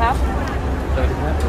ครับสวัสดีครับด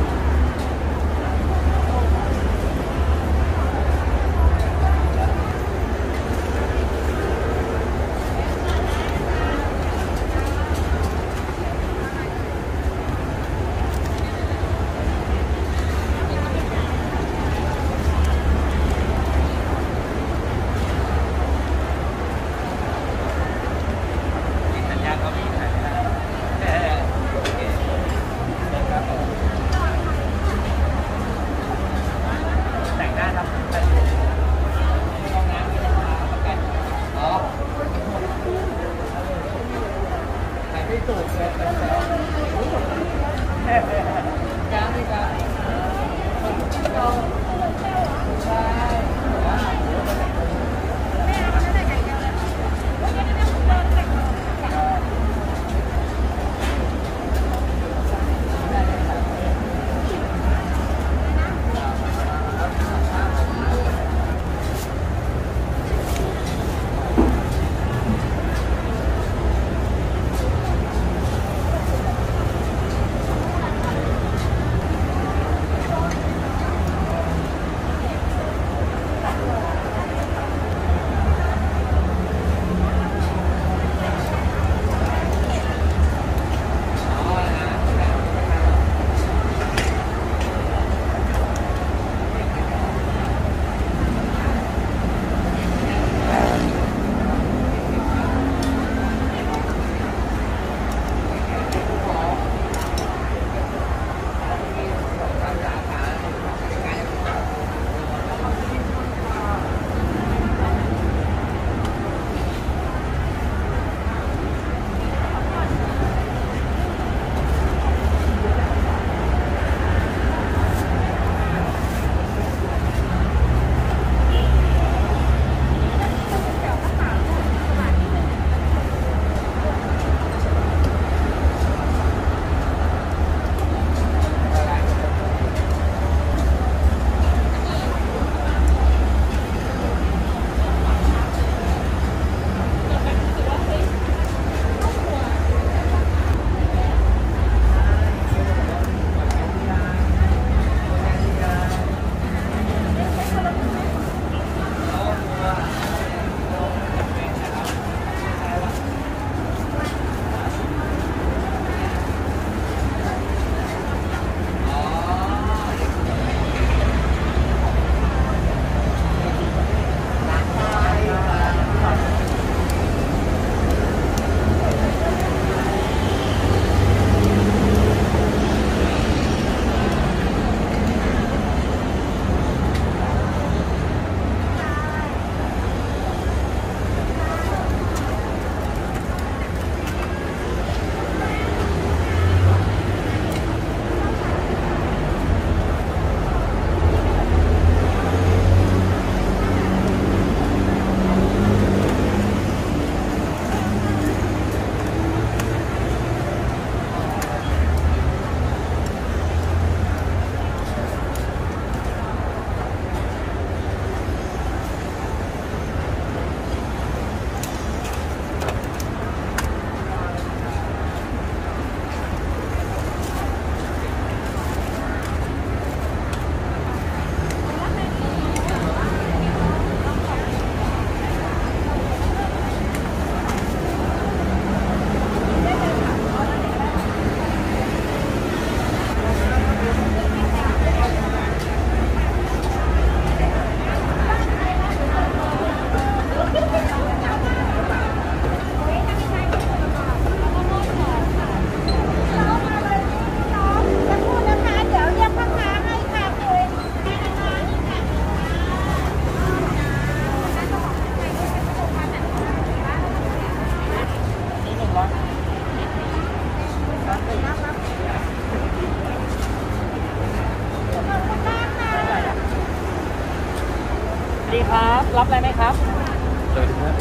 ีครับรับอะไรไหมครับสวัสดีครับ